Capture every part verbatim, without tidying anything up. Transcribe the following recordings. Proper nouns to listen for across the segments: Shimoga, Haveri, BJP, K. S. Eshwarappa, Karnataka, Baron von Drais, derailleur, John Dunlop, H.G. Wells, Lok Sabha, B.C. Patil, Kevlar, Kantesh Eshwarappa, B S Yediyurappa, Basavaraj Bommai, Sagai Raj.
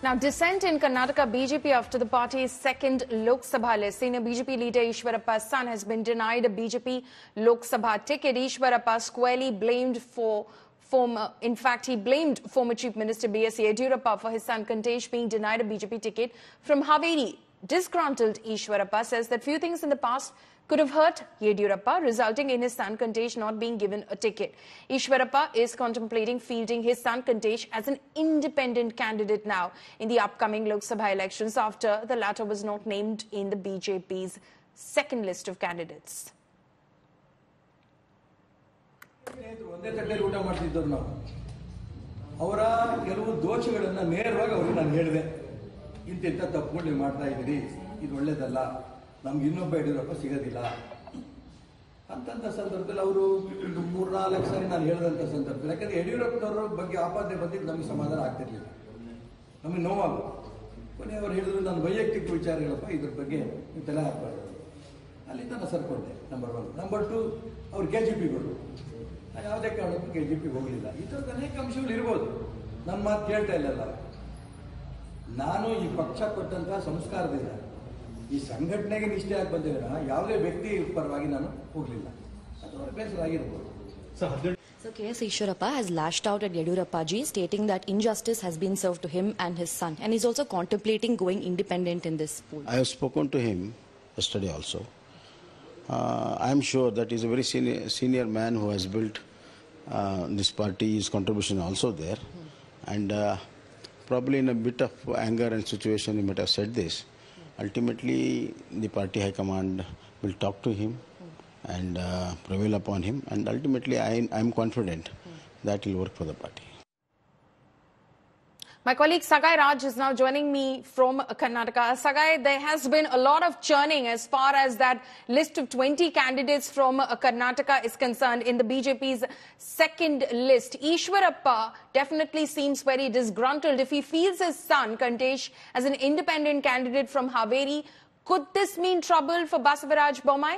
Now, dissent in Karnataka B J P after the party's second Lok Sabha list. Senior B J P leader Eshwarappa's son has been denied a B J P Lok Sabha ticket. Eshwarappa squarely blamed for former, in fact, he blamed former Chief Minister B S Yediyurappa for his son Kantesh being denied a B J P ticket from Haveri. Disgruntled Eshwarappa says that few things in the past could have hurt Yediyurappa, resulting in his son Kantesh not being given a ticket. Eshwarappa is contemplating fielding his son Kantesh as an independent candidate now in the upcoming Lok Sabha elections after the latter was not named in the B J P's second list of candidates. ನಮಗೆ ಇನ್ನೊಬ್ಬ ಯಡಿಯೂರಪ್ಪ ಸಿಗೋದಿಲ್ಲ ಅಂತಂತ ಸಂದರ್ಭದಲ್ಲಿ ಅವರು ಒಂದು ಮೂರು ನಾಲ್ಕು ಸಾರಿ ನಾನು ಹೇಳಿದಂತ ಸಂದರ್ಭದಲ್ಲಿ ಯಾಕಂದ್ರೆ ಯಡಿಯೂರಪ್ಪನವರ ಬಗ್ಗೆ ಆಪಾದನೆ ಬಂದಿದ್ದು ನಮಗೆ ಸಮಾಧಾನ ಆಗ್ತಿರಲಿಲ್ಲ, ನಮಗೆ ನೋವಾಗುತ್ತೆ. ಕೊನೆಯವರು ಹೇಳಿದ್ರು ನಾನು ವೈಯಕ್ತಿಕ ವಿಚಾರ ಹೇಳಪ್ಪ, ಇದ್ರ ಬಗ್ಗೆ ನೀವು ತಲೆ ಹಾಕಬಾರ್ದು. ಅಲ್ಲಿಂದ ನಾನು ಸರ್ಕೊಂಡೆ. Number one. ನಂಬರ್ ಟು, ಅವ್ರು ಕೆ ಜಿ ಪಿಗಳು, ನಾನು ಯಾವುದೇ ಕಾರಣಕ್ಕೂ ಕೆ ಜಿ ಪಿಗೆ ಹೋಗಲಿಲ್ಲ. ಈ ಥರದ ಅನೇಕ ಅಂಶಗಳು ಇರ್ಬೋದು, ನನ್ನ ಮಾತು ಕೇಳ್ತಾ ಇಲ್ಲಲ್ಲ. ನಾನು ಈ ಪಕ್ಷ ಕೊಟ್ಟಂತಹ ಸಂಸ್ಕಾರದಿಂದ ಈ ಸಂಘಟನೆಗೆ ನಿಷ್ಠೆ ಆಗಿ ಬಂದಿರೋ ಯಾವುದೇ ವ್ಯಕ್ತಿ ಪರವಾಗಿ ನಾನು ಹೋಗಲಿಲ್ಲ. ಅದರ ಬೇಸರ ಆಗಿರ್ಬೋದು. So K S Eshwarappa has lashed out at Yediyurappa ji, stating that injustice has been served to him and his son, and he's also contemplating going independent in this pool. I have spoken to him yesterday also. Uh, I am sure that he's a very senior, senior man who has built uh, this party. His contribution also there, hmm. and uh, probably in a bit of anger and situation he might have said this. Ultimately, the party high command will talk to him and uh, prevail upon him. And ultimately, I am confident that he'll work for the party. My colleague Sagai Raj is now joining me from Karnataka. Sagai, there has been a lot of churning as far as that list of twenty candidates from Karnataka is concerned in the B J P's second list. Eshwarappa definitely seems very disgruntled. If he feels his son, Kantesh, as an independent candidate from Haveri, could this mean trouble for Basavaraj Bommai?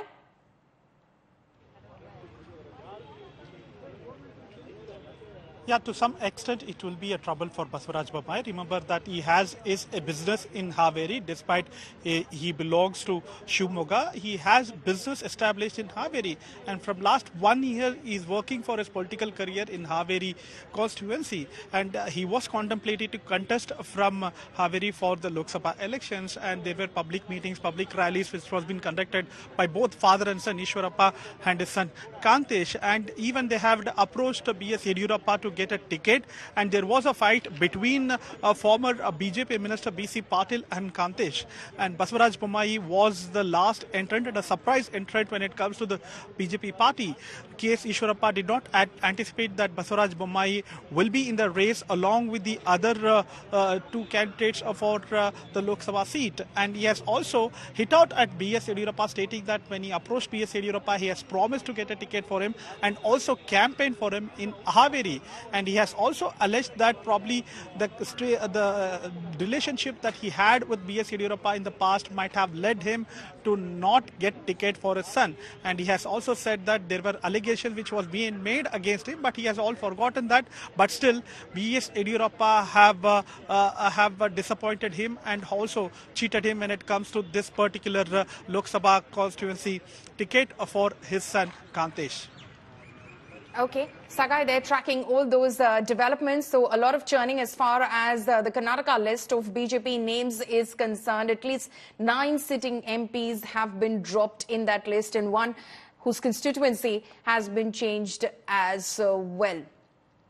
Yeah, to some extent it will be a trouble for Basavaraj Bommai. Remember that he has is a business in Haveri, despite a, he belongs to Shimoga. He has business established in Haveri, and from last one year he is working for his political career in Haveri constituency, and uh, he was contemplated to contest from uh, Haveri for the Lok Sabha elections, and there were public meetings, public rallies which was been conducted by both father and son, Eshwarappa and his son Kantesh, and even they have approached B S Yediyurappa to get a ticket, and there was a fight between uh, former uh, B J P Minister B C Patil and Kantesh, and Basavaraj Bommai was the last entrant and a surprise entrant when it comes to the B J P party. K S Eshwarappa did not anticipate that Basavaraj Bommai will be in the race along with the other uh, uh, two candidates for uh, the Lok Sabha seat, and he has also hit out at B S Yediyurappa, stating that when he approached B S Yediyurappa he has promised to get a ticket for him and also campaign for him in Haveri. And he has also alleged that probably the the relationship that he had with B S Yediyurappa in the past might have led him to not get ticket for his son. And he has also said that there were allegations which was being made against him, but he has all forgotten that. But still, B S Yediyurappa have uh, uh, have disappointed him and also cheated him when it comes to this particular uh, Lok Sabha constituency ticket for his son Kantesh. Okay, Sagai, they're tracking all those uh, developments. So a lot of churning as far as uh, the Karnataka list of B J P names is concerned. At least nine sitting M Ps have been dropped in that list, and one whose constituency has been changed as uh, well.